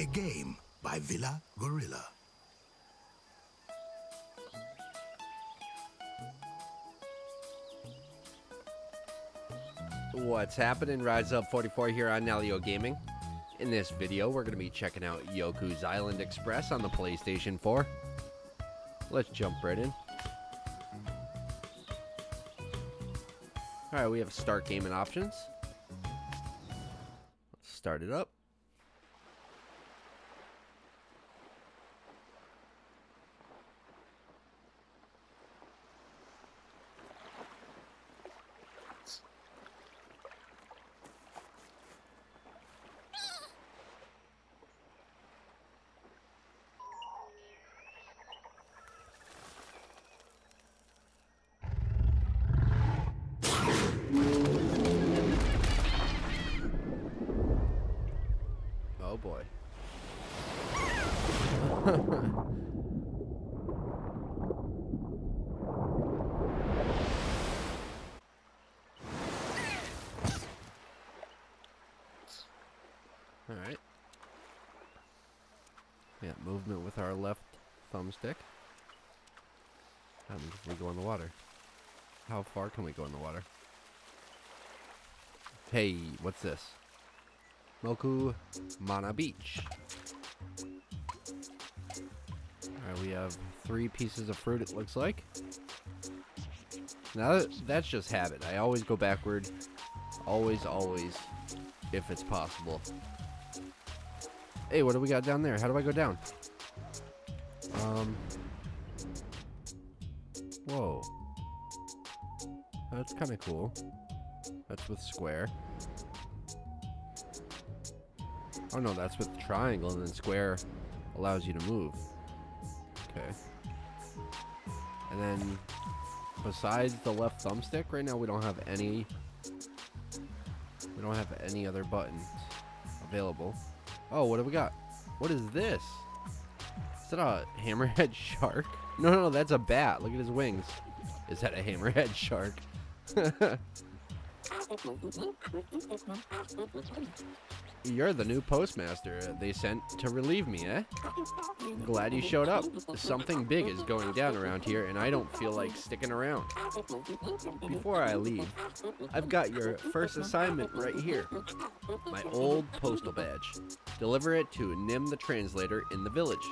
a game by Villa Gorilla. What's happening? Rise Up 44 here on Nalyo Gaming. In this video, we're going to be checking out Yoku's Island Express on the PlayStation 4. Let's jump right in. Alright, we have start gaming options. Let's start it up. Oh boy. All right. Yeah, movement with our left thumbstick. How can we go in the water? How far can we go in the water? Hey, what's this? Moku Mana Beach. Alright, we have 3 pieces of fruit, it looks like. Now, that's just habit. I always go backward. Always, if it's possible. Hey, what do we got down there? How do I go down? Whoa. That's kind of cool. That's with square. Oh no, that's with the triangle, and then square allows you to move. Okay. And then, besides the left thumbstick, right now we don't have any. We don't have any other buttons available. Oh, what do we got? What is this? Is that a hammerhead shark? No, that's a bat. Look at his wings. Is that a hammerhead shark? You're the new postmaster they sent to relieve me, eh? Glad you showed up. Something big is going down around here, and I don't feel like sticking around. Before I leave, I've got your first assignment right here. My old postal badge. Deliver it to Nim the translator in the village.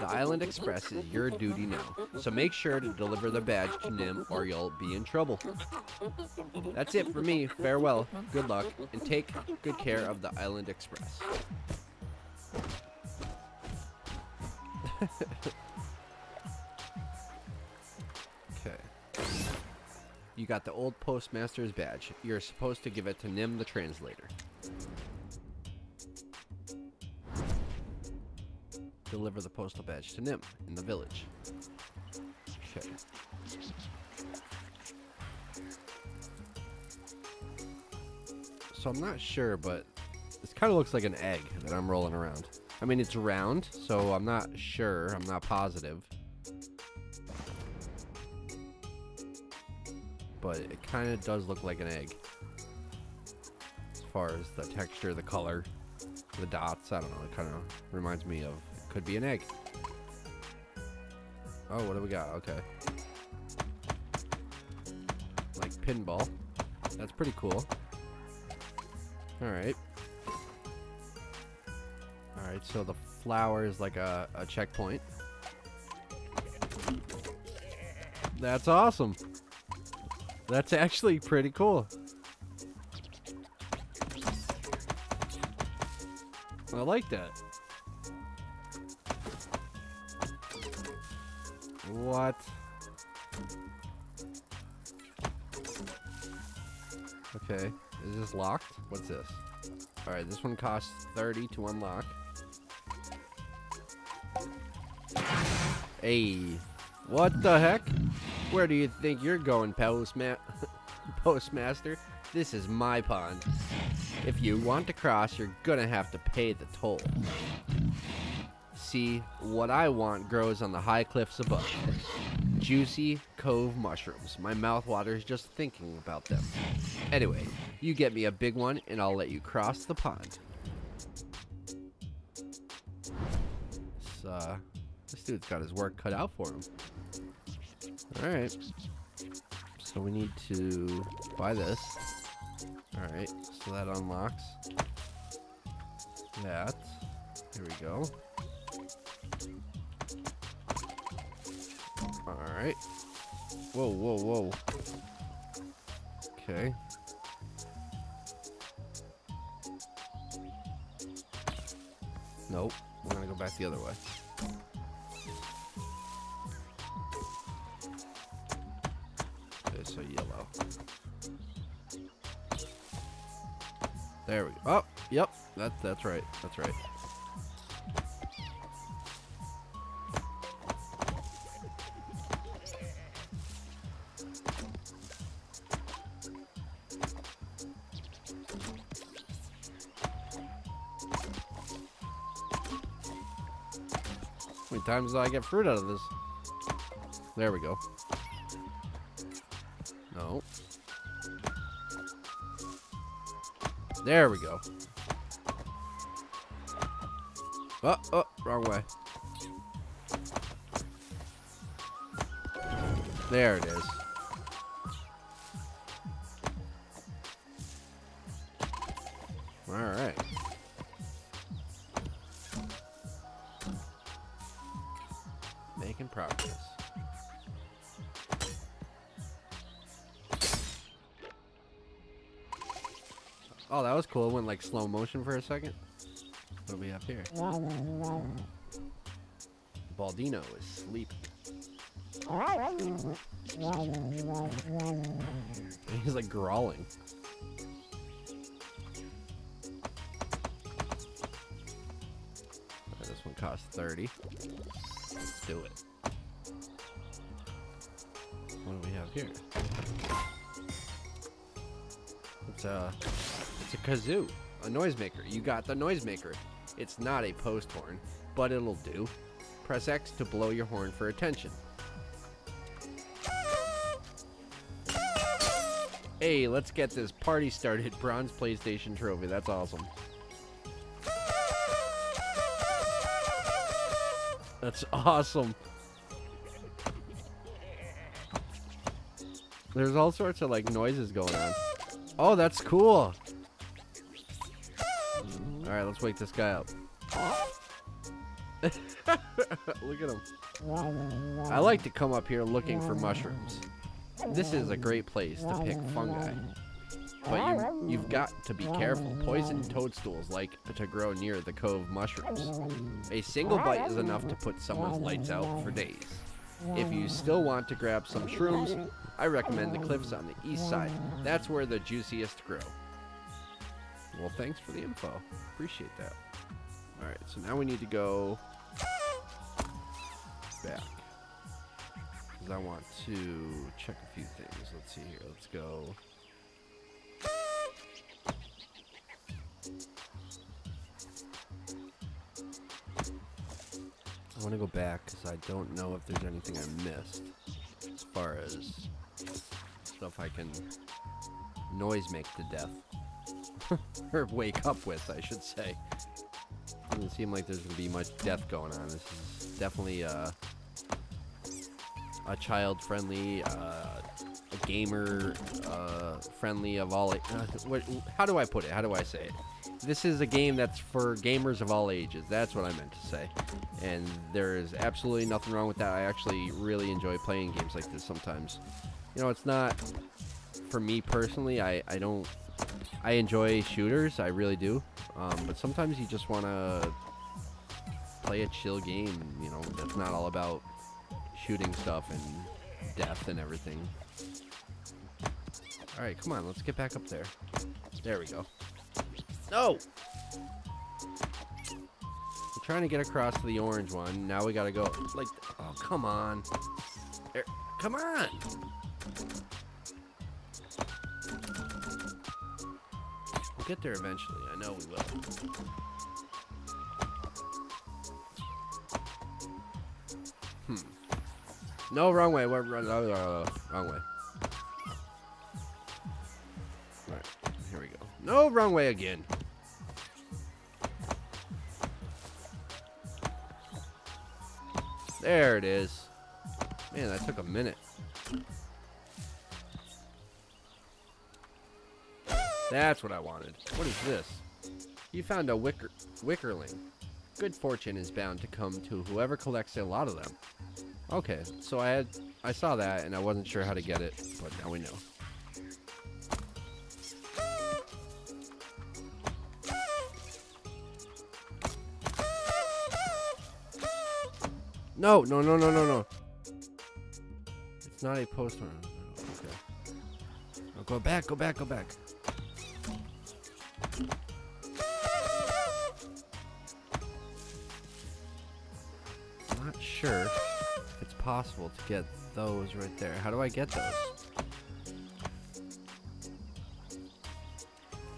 The Island Express is your duty now, so make sure to deliver the badge to Nim or you'll be in trouble. That's it for me. Farewell, good luck, and take good care of the Island Express. Okay. You got the old postmaster's badge. You're supposed to give it to Nim the translator. Deliver the postal badge to Nim in the village. Okay. So I'm not sure, but this kind of looks like an egg that I'm rolling around. I mean, it's round, so I'm not sure. I'm not positive. But it kind of does look like an egg. As far as the texture, the color, the dots, I don't know. It kind of reminds me of... Could be an egg. Oh, what do we got? Okay. Like pinball. That's pretty cool. Alright. Alright, so the flower is like a checkpoint. That's awesome. That's actually pretty cool. I like that. What? Okay. Is this locked? What's this? Alright, this one costs 30 to unlock. Hey. What the heck? Where do you think you're going, Postmaster? This is my pond. If you want to cross, you're gonna have to pay the toll. See, what I want grows on the high cliffs above. Juicy Cove mushrooms. My mouth waters just thinking about them. Anyway, you get me a big one and I'll let you cross the pond. this dude's got his work cut out for him. All right. So we need to buy this. All right. So that unlocks that. Here we go. All right. Whoa, whoa, whoa. Okay. Nope. We're gonna go back the other way. Okay, so yellow. There we go. Oh, yep. That's right. That's right. Times I get fruit out of this. There we go. No. There we go. Oh, oh, wrong way. There it is. All right. Making progress. Oh, that was cool. It went like slow motion for a second. What do we have here? Baldino is sleeping. He's like growling. This one costs 30. Let's do it. What do we have here? It's a kazoo, a noisemaker. You got the noisemaker. It's not a post horn, but it'll do. Press X to blow your horn for attention. Hey, let's get this party started. Bronze PlayStation trophy. That's awesome. That's awesome. There's all sorts of like noises going on. Oh, that's cool. All right, let's wake this guy up. Look at him. I like to come up here looking for mushrooms. This is a great place to pick fungi. But you've got to be careful. Poison toadstools like to grow near the cove mushrooms. A single bite is enough to put someone's lights out for days. If you still want to grab some shrooms, I recommend the cliffs on the east side. That's where the juiciest grow. Well, thanks for the info. Appreciate that. All right, so now we need to go back. Because I want to check a few things. Let's see here. Let's go... I want to go back because I don't know if there's anything I missed as far as stuff I can noise make to death. Or wake up with, I should say. Doesn't seem like there's going to be much death going on. This is definitely a child-friendly, a gamer-friendly of all... how do I put it? How do I say it? This is a game that's for gamers of all ages. That's what I meant to say. And there is absolutely nothing wrong with that. I actually really enjoy playing games like this sometimes. You know, it's not... For me personally, I don't... I enjoy shooters. I really do. But sometimes you just want to play a chill game, you know, that's not all about shooting stuff and death and everything. All right, come on. Let's get back up there. There we go. No! I'm trying to get across to the orange one. Now we gotta go, like, oh, come on. There, come on! We'll get there eventually. I know we will. Hmm. No, wrong way. We're wrong way. All right, here we go. No, wrong way again. There it is. Man, that took a minute. That's what I wanted. What is this? You found a wickerling. Good fortune is bound to come to whoever collects a lot of them. Okay, so I saw that and I wasn't sure how to get it, but now we know. No, no, no, no, no, no. It's not a post horn. Okay. No, go back, go back, go back. I'm not sure if it's possible to get those right there. How do I get those?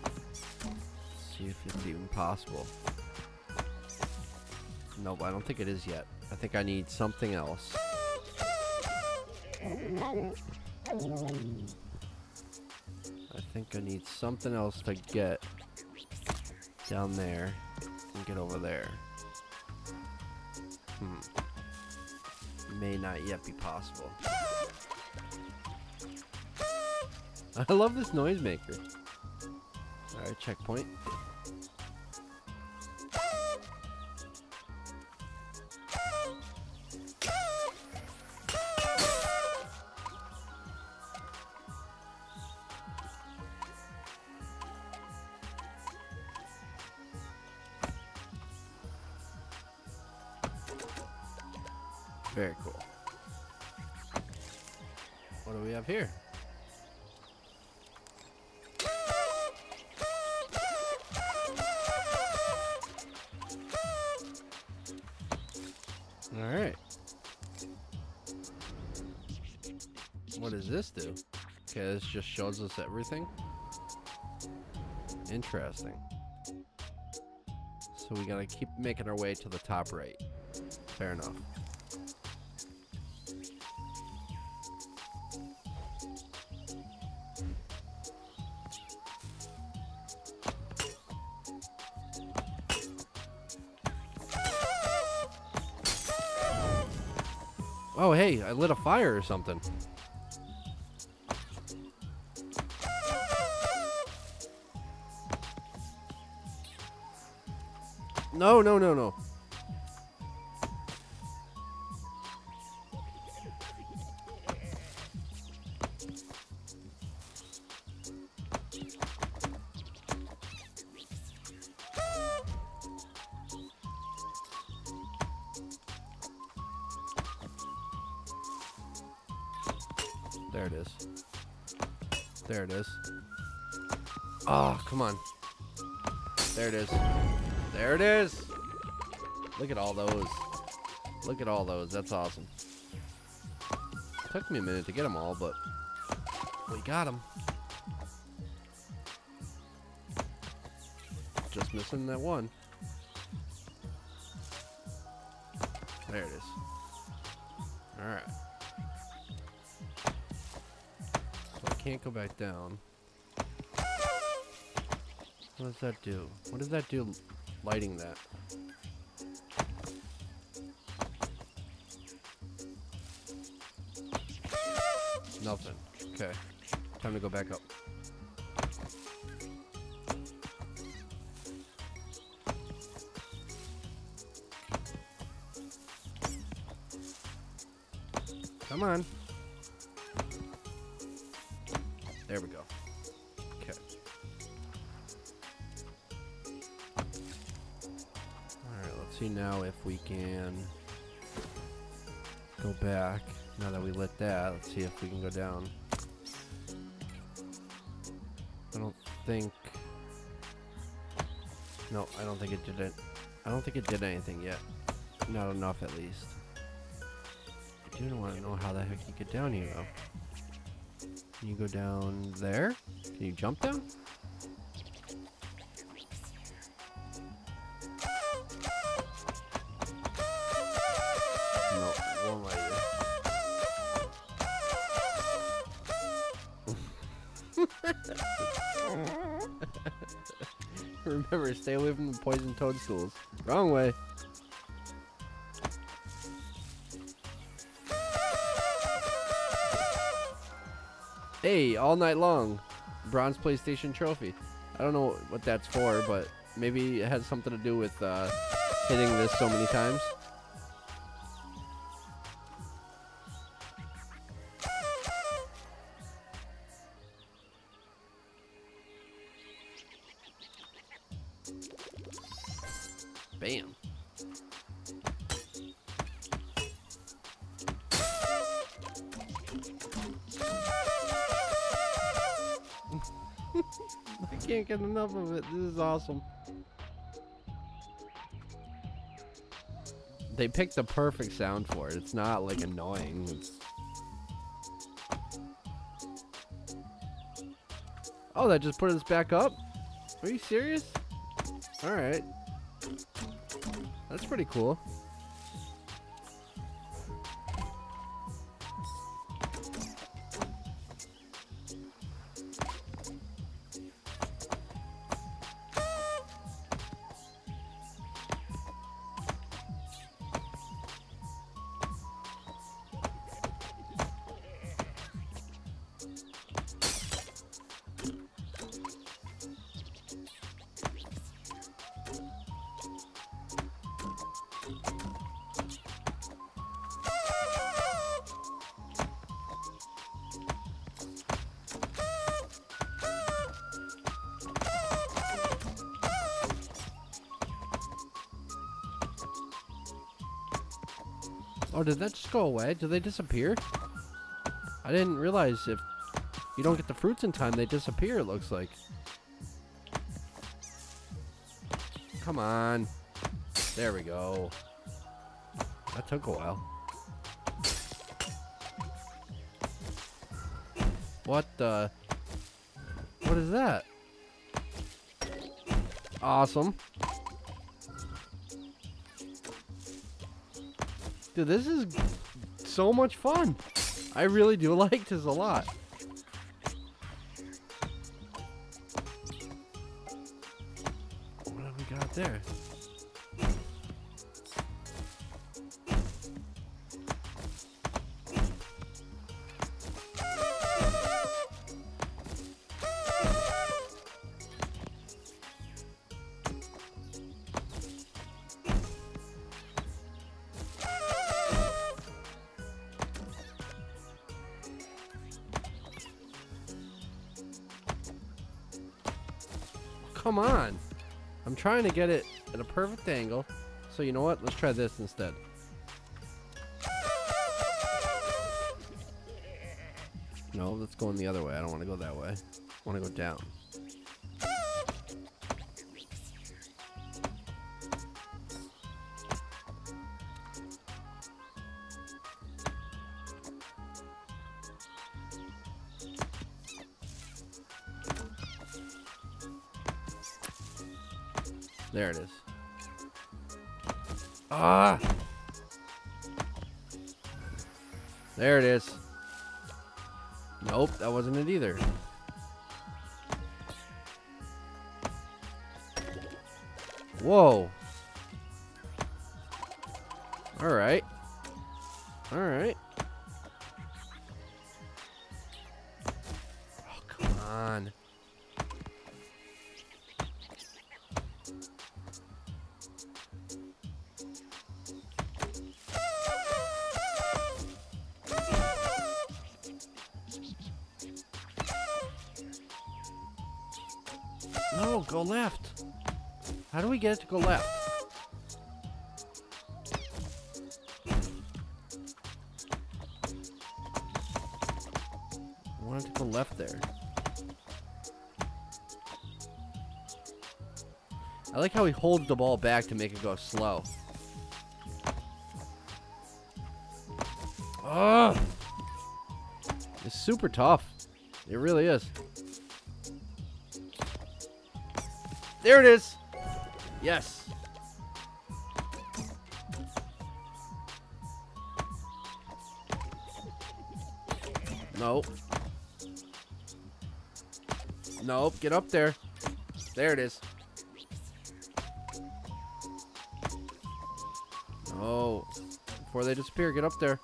Let's see if it's even possible. Nope, I don't think it is yet. I think I need something else. I think I need something else to get down there and get over there. May not yet be possible. I love this noisemaker. Alright, checkpoint. Very cool. What do we have here? All right. What does this do? Okay, this just shows us everything. Interesting. So we gotta keep making our way to the top right. Fair enough. Oh, hey, I lit a fire or something. No, no, no, no. There it is. There it is. Oh, come on. There it is. There it is. Look at all those. Look at all those. That's awesome. It took me a minute to get them all, but we got them. Just missing that one. There it is. All right. Can't go back down. What does that do? What does that do lighting that? Nothing. Okay. Time to go back up. Come on. There we go. Okay. Alright, let's see now if we can go back. Now that we lit that, let's see if we can go down. I don't think... No, I don't think it did it. I don't think it did anything yet. Not enough, at least. I do want to know how the heck you get down here, though. Can you go down there? Can you jump down? No, won't let you. Remember, stay away from the poison toadstools. Wrong way. Hey, all night long. Bronze PlayStation trophy. I don't know what that's for, but maybe it has something to do with hitting this so many times. Bam. I can't get enough of it. This is awesome. They picked the perfect sound for it. It's not like annoying. It's... Oh, that just put us back up? Are you serious? Alright. That's pretty cool. Oh, did that just go away? Did they disappear? I didn't realize if you don't get the fruits in time, they disappear, it looks like. Come on. There we go. That took a while. What the? What is that? Awesome. Dude, this is so much fun. I really do like this a lot. What have we got there? Come on. I'm trying to get it at a perfect angle. So you know what? Let's try this instead. No, that's going the other way. I don't want to go that way. I want to go down. There it is. Ah! There it is. Nope, that wasn't it either. Whoa. Alright. Alright. Oh, come on. No, go left. How do we get it to go left? I want it to go left there. I like how he holds the ball back to make it go slow. Ugh! It's super tough. It really is. There it is. Yes. Nope. Nope. Get up there. There it is. No. Before they disappear, get up there.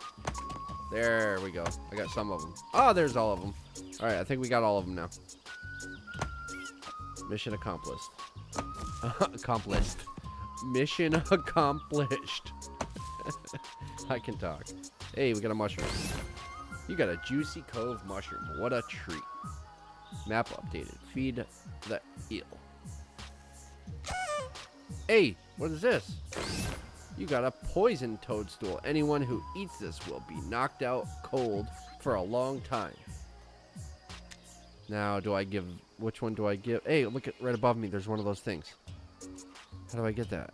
There we go. I got some of them. Oh, there's all of them. All right, I think we got all of them now. Mission accomplished. Accomplished. Mission accomplished. I can talk. Hey, we got a mushroom. You got a Juicy Cove mushroom. What a treat. Map updated. Feed the eel. Hey, what is this? You got a poison toadstool. Anyone who eats this will be knocked out cold for a long time. Now, do I give... Which one do I give? Hey, look at right above me. There's one of those things. How do I get that?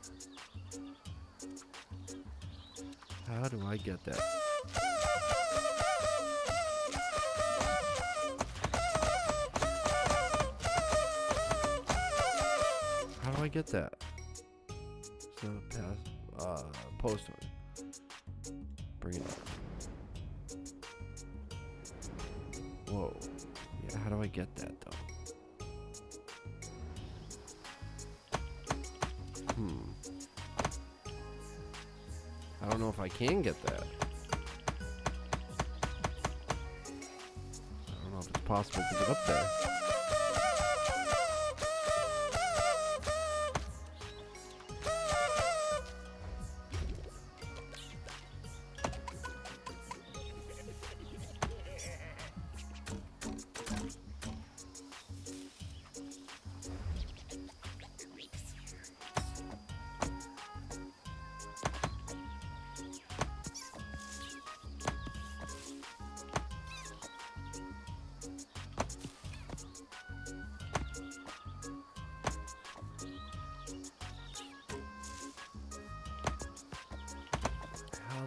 How do I get that? How do I get that? It's not a pass. Post one. Bring it up. Whoa. Yeah, how do I get that though? I don't know if I can get that. I don't know if it's possible to get up there.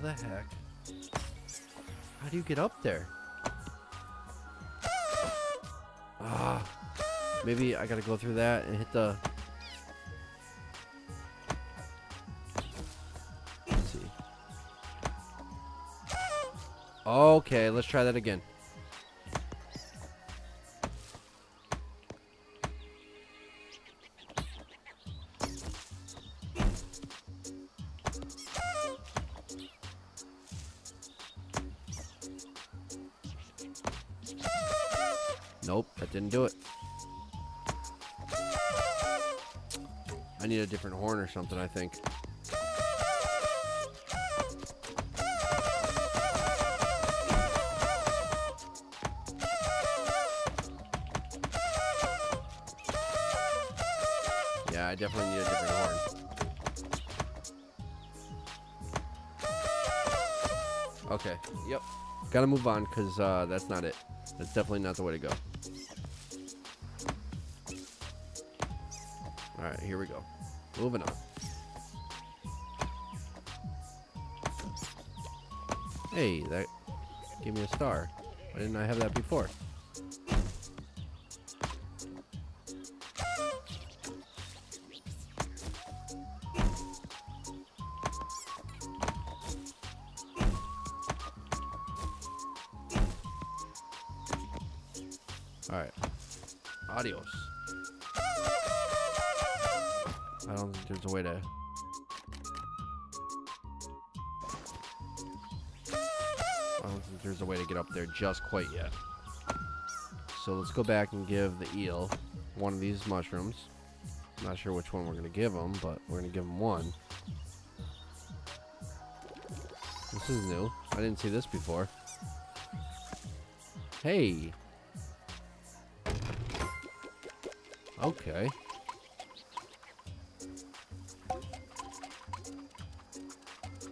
The heck? How do you get up there? Ah, maybe I gotta go through that and hit the... Let's see. Okay, let's try that again. Nope, that didn't do it. I need a different horn or something, I think. Yeah, I definitely need a different horn. Okay, yep. Gotta move on, because that's not it. That's definitely not the way to go. Alright, here we go. Moving on. Hey, that gave me a star. Why didn't I have that before? Alright. Adios. I don't think there's a way to... I don't think there's a way to get up there just quite yet. So let's go back and give the eel one of these mushrooms. I'm not sure which one we're going to give him, but we're going to give him one. This is new. I didn't see this before. Hey! Okay.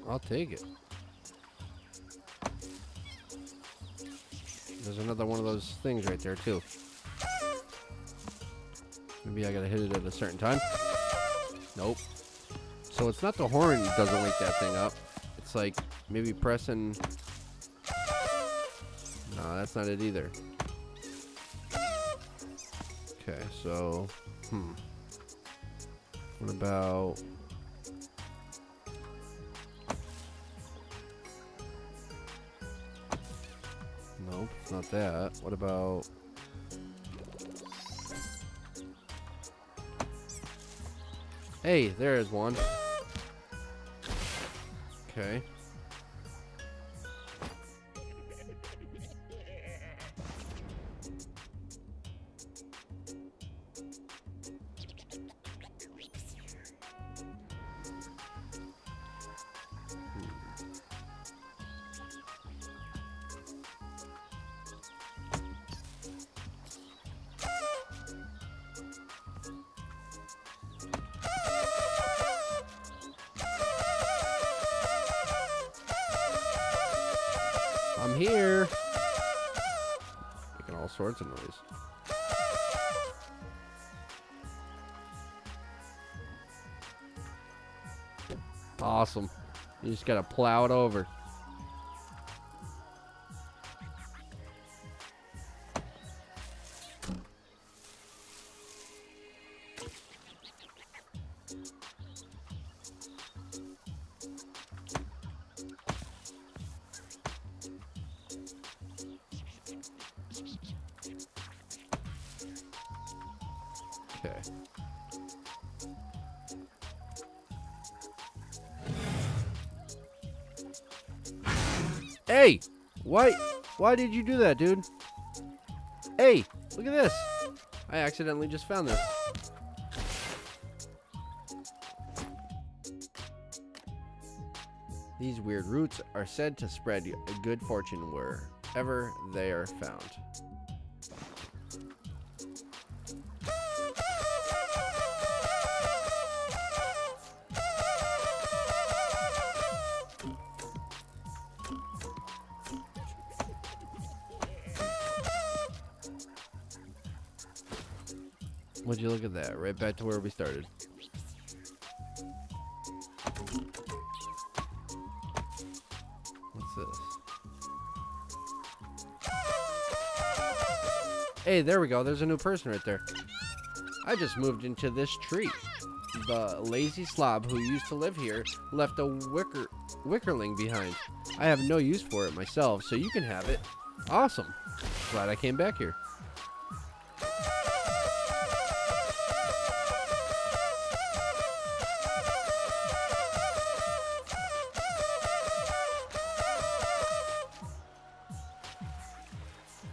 I'll take it. There's another one of those things right there, too. Maybe I gotta hit it at a certain time. Nope. So it's not the horn that doesn't wake that thing up. It's like maybe pressing... No, that's not it either. Okay, so, what about, nope, it's not that. What about, hey, there is one. Okay. I'm here. Making all sorts of noise. Awesome. You just gotta plow it over. Hey, why did you do that, dude? Hey, look at this. I accidentally just found this. These weird roots are said to spread good fortune wherever they are found. Would you look at that? Right back to where we started. What's this? Hey, there we go. There's a new person right there. I just moved into this tree. The lazy slob who used to live here left a wickerling behind. I have no use for it myself, so you can have it. Awesome. Glad I came back here.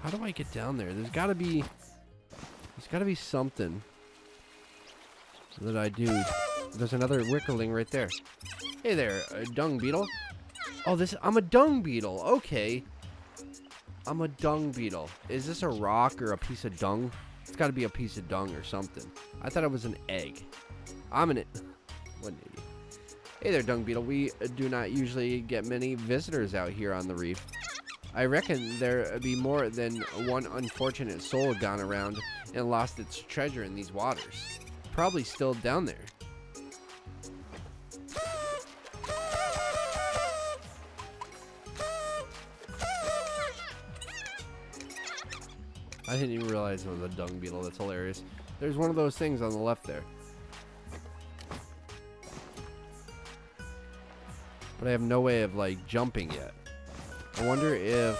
How do I get down there? There's gotta be something that I do. There's another wickerling right there. Hey there, a dung beetle. Oh, I'm a dung beetle. Okay. I'm a dung beetle. Is this a rock or a piece of dung? It's gotta be a piece of dung or something. I thought it was an egg. What an idiot. Hey there, dung beetle. We do not usually get many visitors out here on the reef. I reckon there'd be more than one unfortunate soul gone around and lost its treasure in these waters. Probably still down there. I didn't even realize it was a dung beetle. That's hilarious. There's one of those things on the left there. But I have no way of, like, jumping yet. I wonder if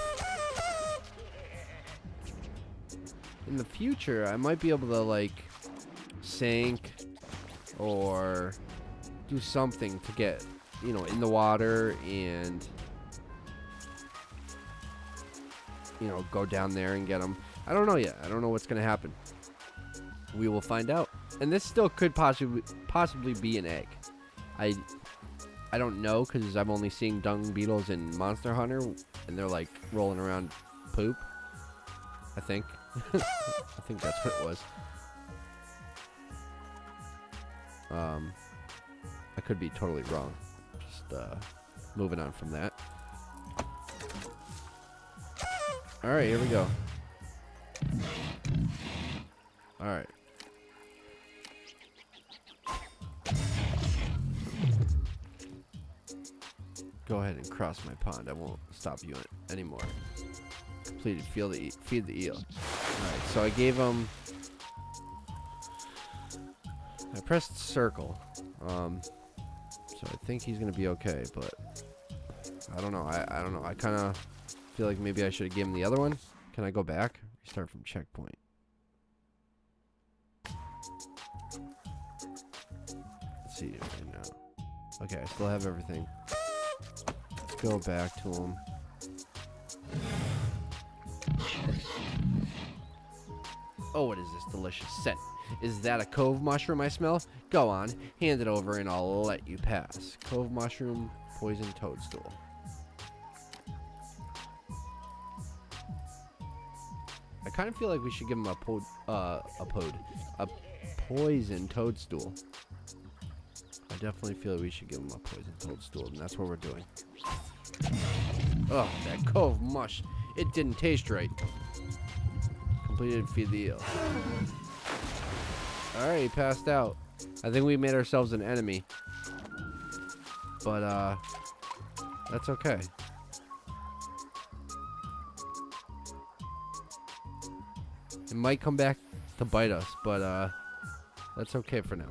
in the future I might be able to, like, sink or do something to get, you know, in the water and, you know, go down there and get them. I don't know yet. I don't know what's going to happen. We will find out. And this still could possibly be an egg. I don't know, because I've only seen dung beetles in Monster Hunter, and they're, like, rolling around poop, I think. I think that's what it was. I could be totally wrong. Just moving on from that. All right, here we go. All right. Go ahead and cross my pond. I won't stop you anymore. Completed. Feed the eel. Alright, so I gave him... I pressed circle. So I think he's going to be okay, but... I don't know. I don't know. I kind of feel like maybe I should have given him the other one. Can I go back? Restart from checkpoint. Let's see right now. Okay, I still have everything. Go back to him. Oh, what is this delicious scent? Is that a cove mushroom I smell? Go on, hand it over and I'll let you pass. Cove mushroom, poison toadstool. I kind of feel like we should give him a poison toadstool. I definitely feel like we should give him a poison toadstool, and that's what we're doing. Ugh, that cove mush. It didn't taste right. Completed feed the eel. Alright, he passed out. I think we made ourselves an enemy. But, that's okay. It might come back to bite us, but, that's okay for now.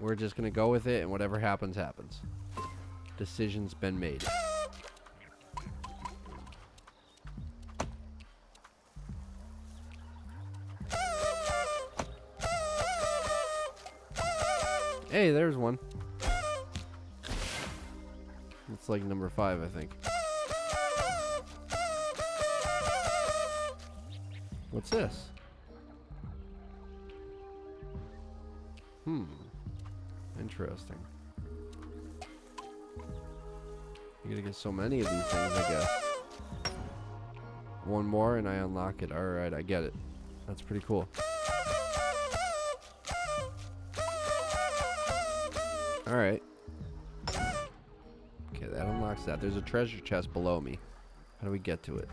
We're just gonna go with it, and whatever happens, happens. Decision's been made. Hey, there's one. It's like number 5, I think. What's this? Hmm. Interesting. You gotta get so many of these things, I guess. One more and I unlock it. Alright, I get it. That's pretty cool. Alright. Okay, that unlocks that. There's a treasure chest below me. How do we get to it?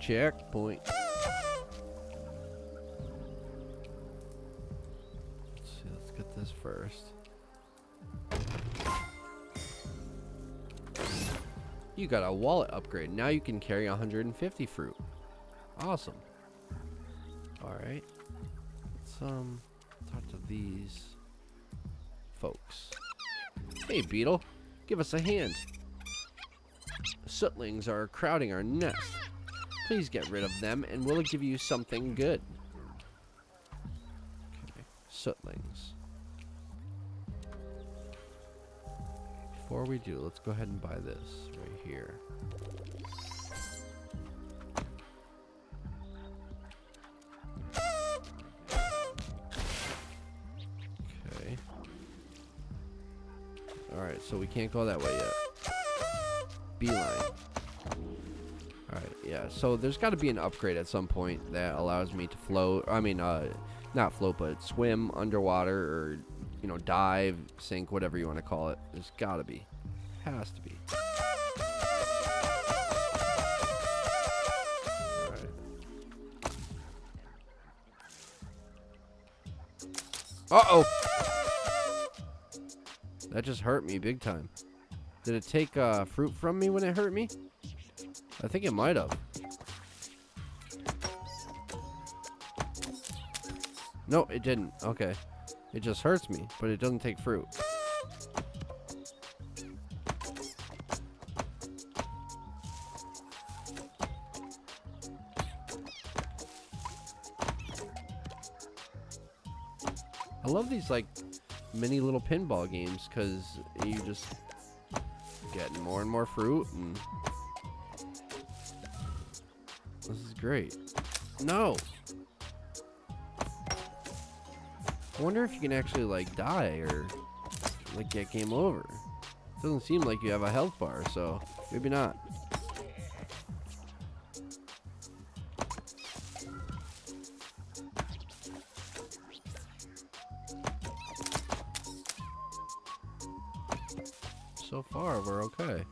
Checkpoint. Let's see, let's get this first. You got a wallet upgrade. Now you can carry 150 fruit. Awesome. Alright. Let's talk to these folks. Hey beetle, give us a hand. Sootlings are crowding our nest. Please get rid of them, and we'll give you something good. Okay, sootlings. Before we do, let's go ahead and buy this right here. Okay. Alright, so we can't go that way yet. Beeline. Alright, yeah, so there's got to be an upgrade at some point that allows me to float, I mean, not float, but swim underwater or, you know, dive, sink, whatever you want to call it. There's got to be. Has to be. Alright. Uh-oh! That just hurt me big time. Did it take fruit from me when it hurt me? I think it might have. No, it didn't. Okay. It just hurts me, but it doesn't take fruit. I love these, like, mini little pinball games because you just get more and more fruit and... This is great. No! I wonder if you can actually, like, die or, like, get game over. It doesn't seem like you have a health bar, so maybe not. So far, we're okay.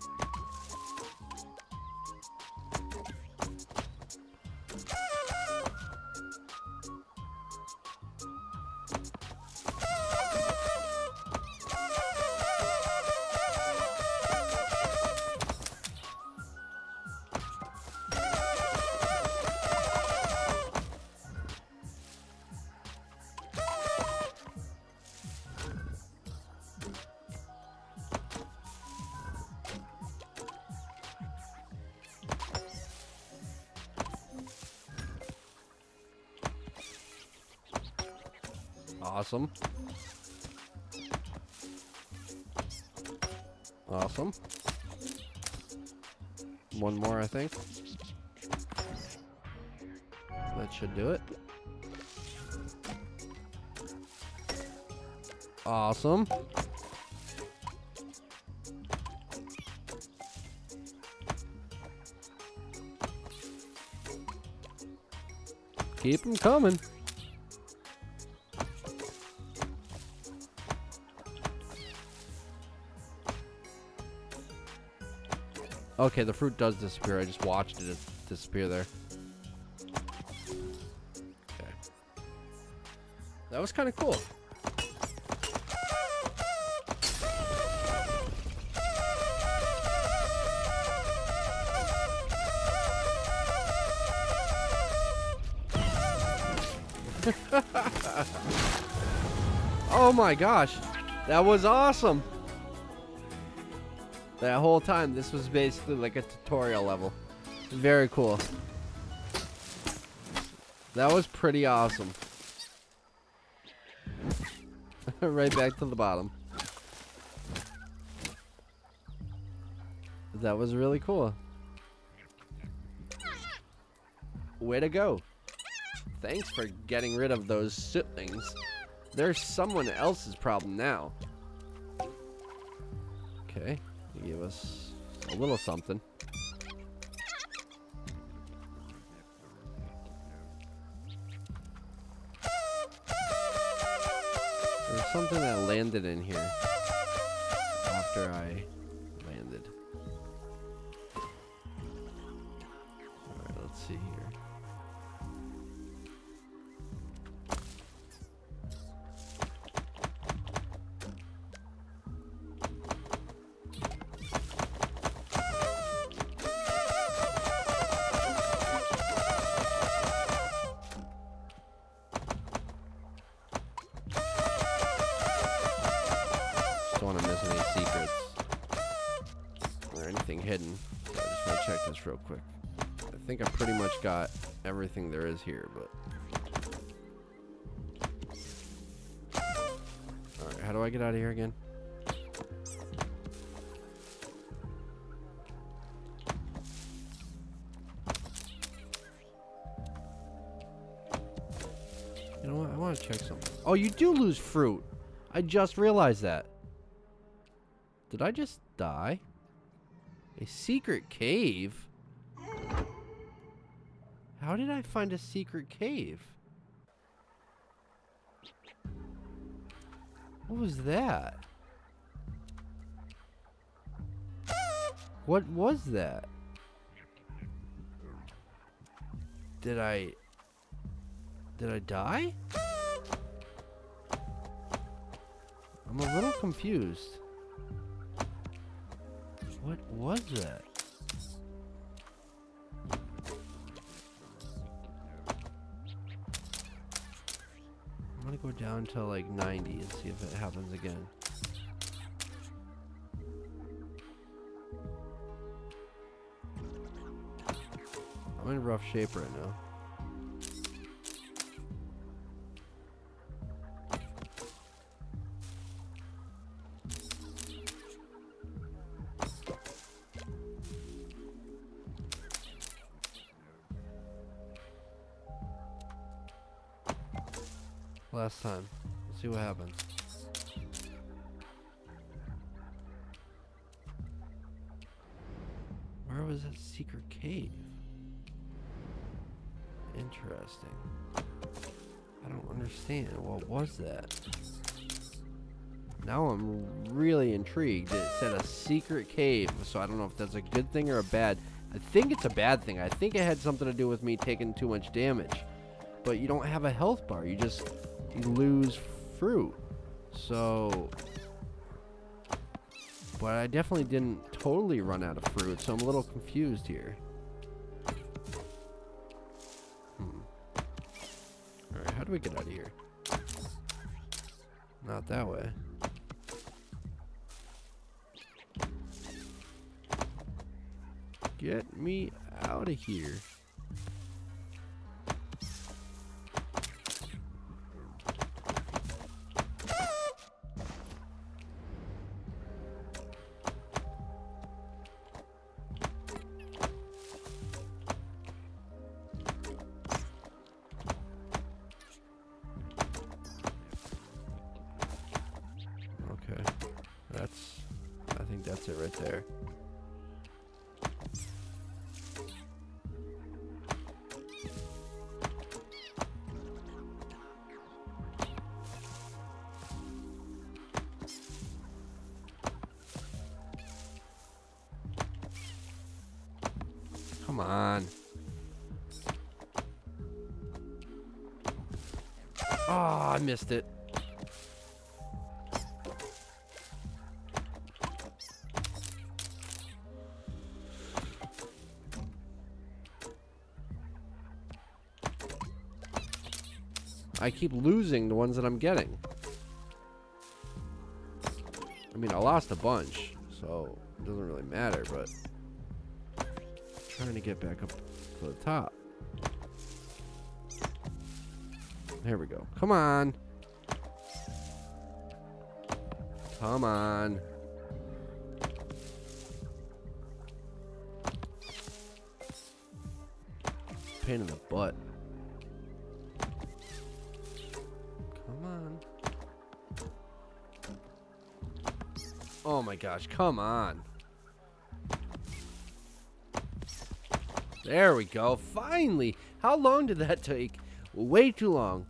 Awesome. Awesome. One more, I think. That should do it. Awesome. Keep them coming. Okay, the fruit does disappear. I just watched it disappear there. Okay. That was kind of cool. Oh my gosh, that was awesome. That whole time this was basically like a tutorial level. Very cool. That was pretty awesome. Right back to the bottom. That was really cool. Way to go. Thanks for getting rid of those siblings. They're someone else's problem now. Okay, you give us a little something. There's something that landed in here after I landed. Alright, let's see here. I think I pretty much got everything there is here, but alright, how do I get out of here again? You know what? I want to check something. Oh, you do lose fruit. I just realized that. Did I just die? A secret cave? How did I find a secret cave? What was that? What was that? Did I die? I'm a little confused. What was that? I'm gonna go down to like 90 and see if it happens again. I'm in rough shape right now. Last time. Let's see what happens. Where was that secret cave? Interesting. I don't understand. What was that? Now I'm really intrigued. It said a secret cave, so I don't know if that's a good thing or a bad. I think it's a bad thing. I think it had something to do with me taking too much damage. But you don't have a health bar. You just... you lose fruit. So, but I definitely didn't totally run out of fruit, so I'm a little confused here. All right, how do we get out of here? Not that way. Get me out of here. right there. Come on. Ah, oh, I missed it. I keep losing the ones that I'm getting. I mean, I lost a bunch, so it doesn't really matter, but I'm trying to get back up to the top. Here we go. Come on. Come on. Pain in the butt. Oh my gosh, come on. There we go, finally. How long did that take? Way too long.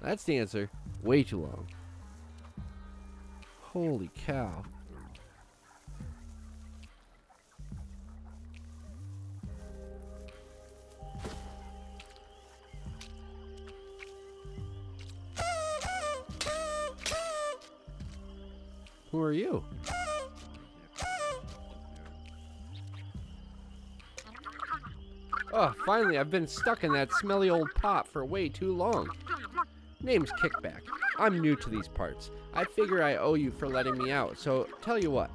That's the answer, way too long. Holy cow. Who are you? Oh, finally, I've been stuck in that smelly old pot for way too long. Name's Kickback. I'm new to these parts. I figure I owe you for letting me out, so tell you what.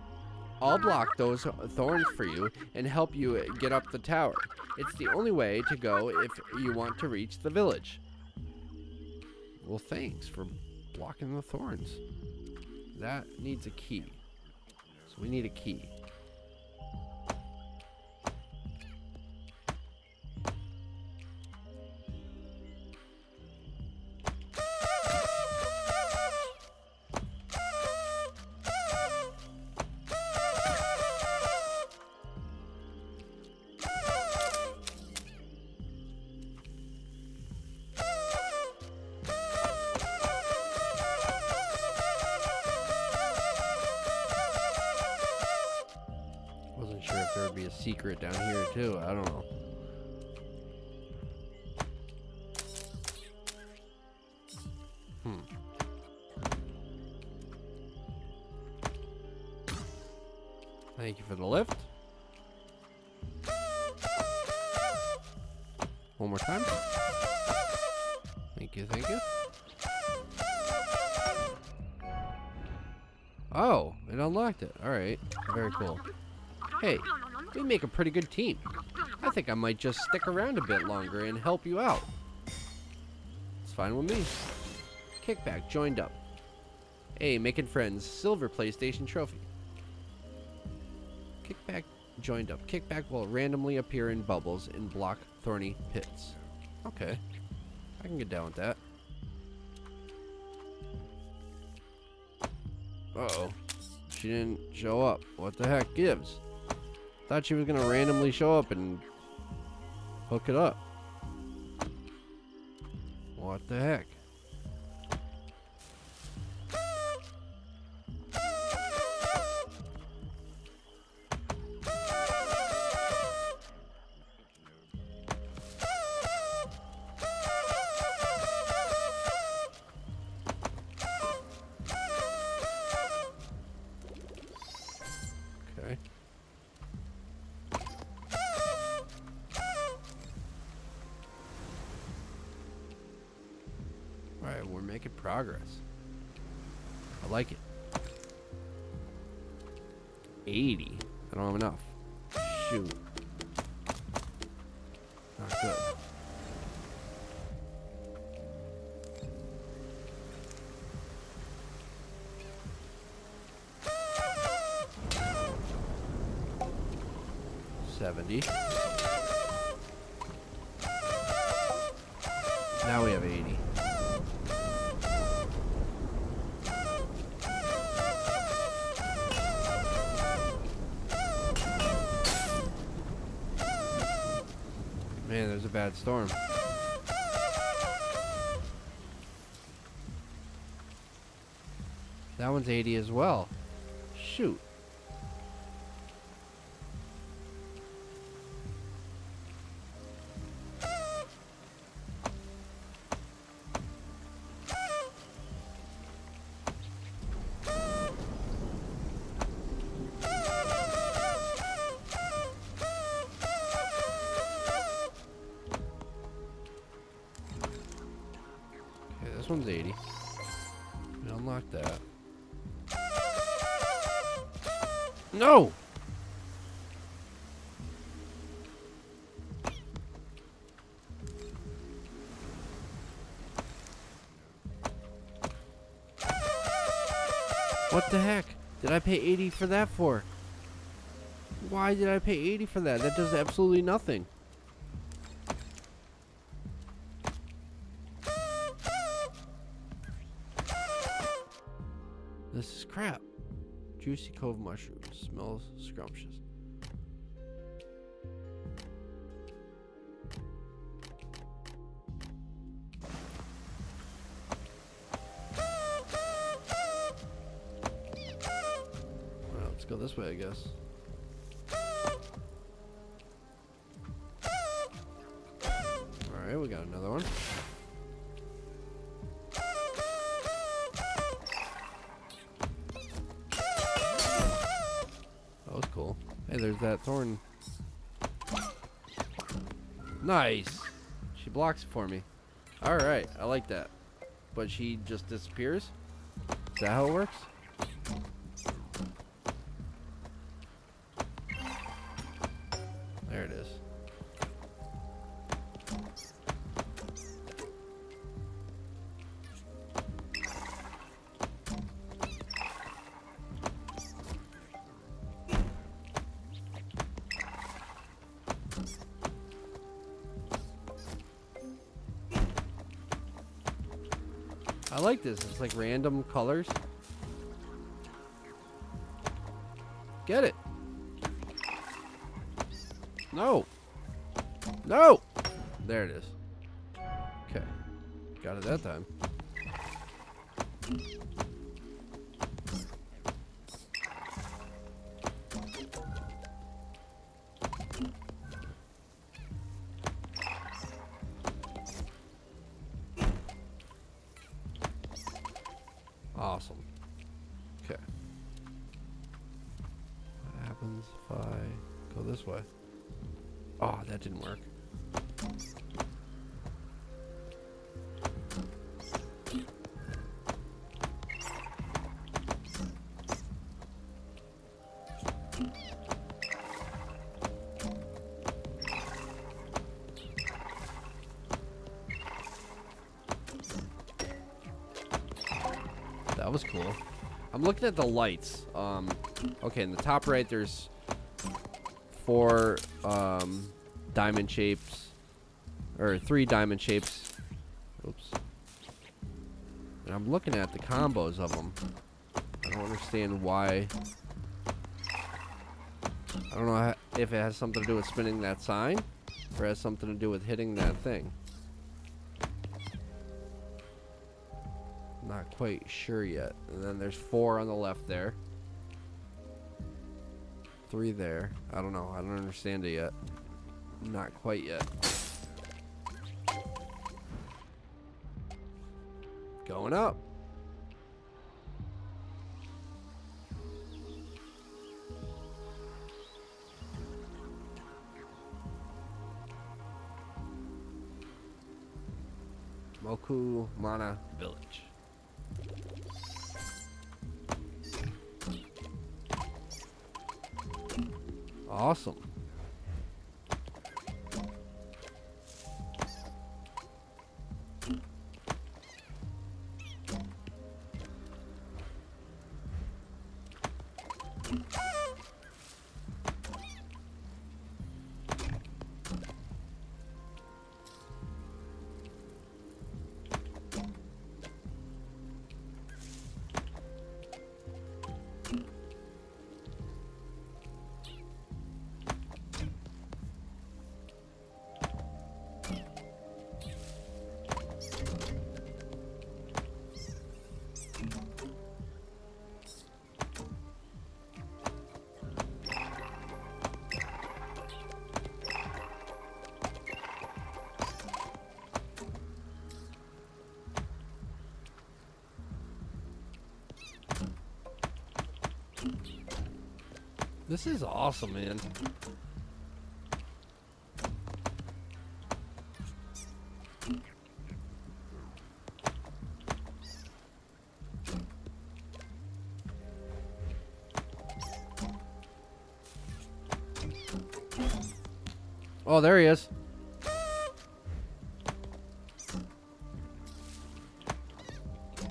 I'll block those thorns for you and help you get up the tower. It's the only way to go if you want to reach the village. Well, thanks for blocking the thorns. That needs a key. So we need a key. Secret down here too. I don't know. Thank you for the lift. One more time. Thank you, thank you. Oh, it unlocked it. All right, very cool. Hey. We make a pretty good team. I think I might just stick around a bit longer and help you out. It's fine with me. Kickback joined up. Hey, making friends. Silver PlayStation trophy. Kickback joined up. Kickback will randomly appear in bubbles and block thorny pits. Okay. I can get down with that. Uh-oh. She didn't show up. What the heck gives? Thought she was gonna randomly show up and hook it up. What the heck? We're making progress. I like it. 80. I don't have enough. Shoot. Not good. Now we have 80. Man, there's a bad storm. That one's 80 as well. Shoot. This one's 80. Unlock that. No! What the heck? Did I pay 80 for that for? Why did I pay 80 for that? That does absolutely nothing. This is crap. Juicy Cove mushrooms. Smells scrumptious. Well, let's go this way, I guess. Alright, we got another one. There's that thorn. Nice. She blocks it for me. Alright, I like that. But she just disappears? Is that how it works? There it is. I like this. It's like random colors. Get it. No. No. There it is. Okay. Got it that time. Awesome. Okay. What happens if I go this way? Oh, that didn't work. That was cool. I'm looking at the lights. Okay, in the top right, there's 4 diamond shapes, or 3 diamond shapes. Oops. And I'm looking at the combos of them. I don't understand why. I don't know if it has something to do with spinning that sign, or has something to do with hitting that thing. Not quite sure yet. And then there's 4 on the left there. 3 there. I don't know. I don't understand it yet. Not quite yet. Going up. Moku Mana Village. Awesome. This is awesome, man. Oh, there he is.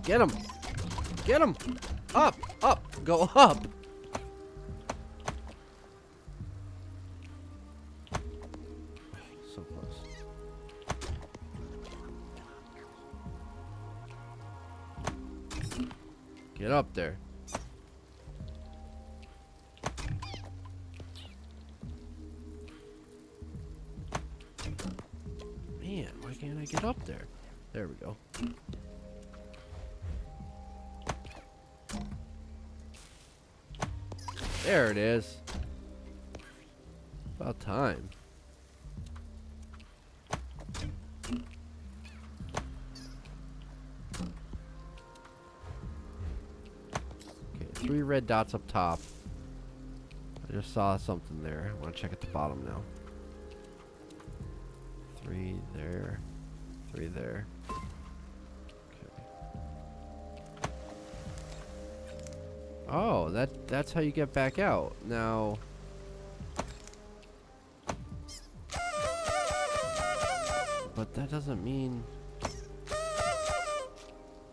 Get him. Get him. Up, up, go up. So close. Get up there. Man, why can't I get up there? There we go. There it is. About time. Okay, 3 red dots up top. I just saw something there. I want to check at the bottom now. 3 there. 3 there. Oh, that's how you get back out. Now but that doesn't mean.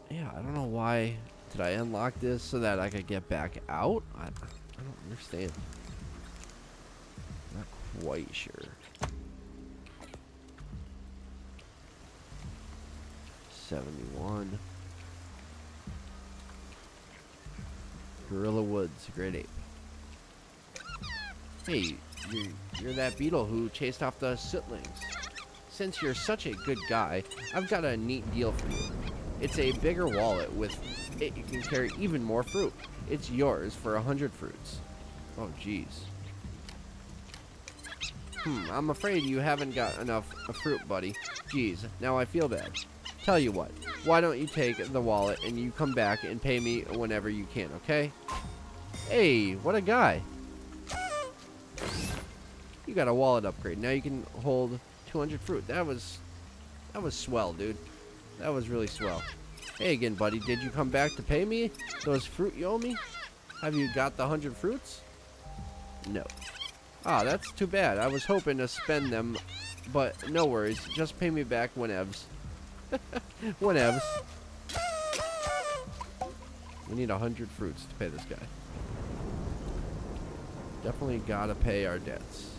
Yeah, I don't know why. Did I unlock this so that I could get back out? I don't understand. Not quite sure. #71 Gorilla Woods, grade 8. Hey, you're that beetle who chased off the Sootlings. Since you're such a good guy, I've got a neat deal for you. It's a bigger wallet. With it, you can carry even more fruit. It's yours for 100 fruits. Oh, jeez. I'm afraid you haven't got enough fruit, buddy. Jeez, now I feel bad. Tell you what, why don't you take the wallet and you come back and pay me whenever you can, okay? Hey, what a guy. You got a wallet upgrade. Now you can hold 200 fruit. That was swell, dude. That was really swell. Hey again, buddy. Did you come back to pay me those fruit you owe me? Have you got the 100 fruits? No. Ah, that's too bad. I was hoping to spend them, but no worries. Just pay me back whenevs. Whatevs. We need 100 fruits to pay this guy. Definitely gotta pay our debts.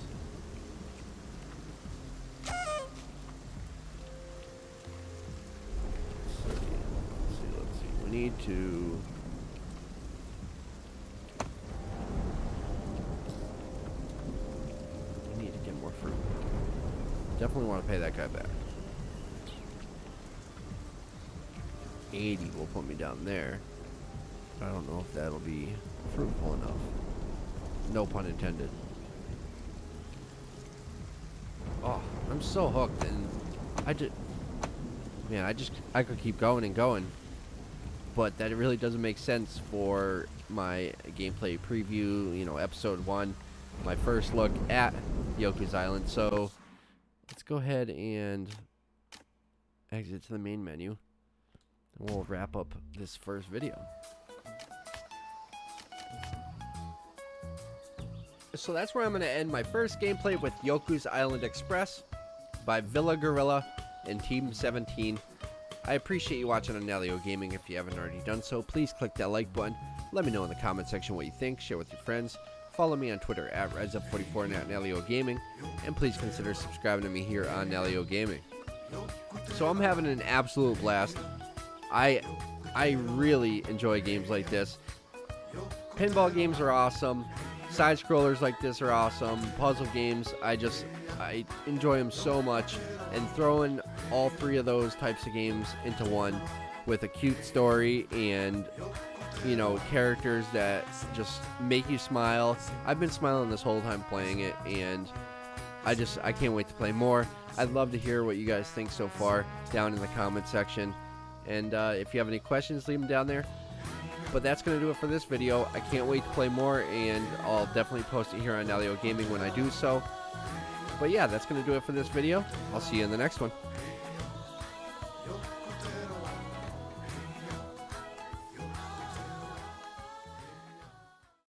Let's see. We need to... We need to get more fruit. Definitely want to pay that guy back. 80 will put me down there. I don't know if that'll be fruitful enough. No pun intended. Oh, I'm so hooked, and I could keep going and going, but that really doesn't make sense for my gameplay preview. You know, episode 1, my first look at Yoku's Island. So let's go ahead and exit to the main menu. We'll wrap up this first video. So that's where I'm going to end my first gameplay with Yoku's Island Express by Villa Gorilla and Team 17. I appreciate you watching on Nalyo Gaming. If you haven't already done so, please click that like button. Let me know in the comment section what you think. Share with your friends. Follow me on Twitter at Rise Up 44 and at Nalyo Gaming. And please consider subscribing to me here on Nalyo Gaming. So I'm having an absolute blast. I really enjoy games like this. Pinball games are awesome. Side scrollers like this are awesome. Puzzle games, I enjoy them so much. And throwing all 3 of those types of games into one with a cute story and, you know, characters that just make you smile. I've been smiling this whole time playing it, and I can't wait to play more. I'd love to hear what you guys think so far down in the comment section. And if you have any questions, leave them down there. But that's going to do it for this video. I can't wait to play more, and I'll definitely post it here on Nalyo Gaming when I do so. But yeah, that's going to do it for this video. I'll see you in the next one.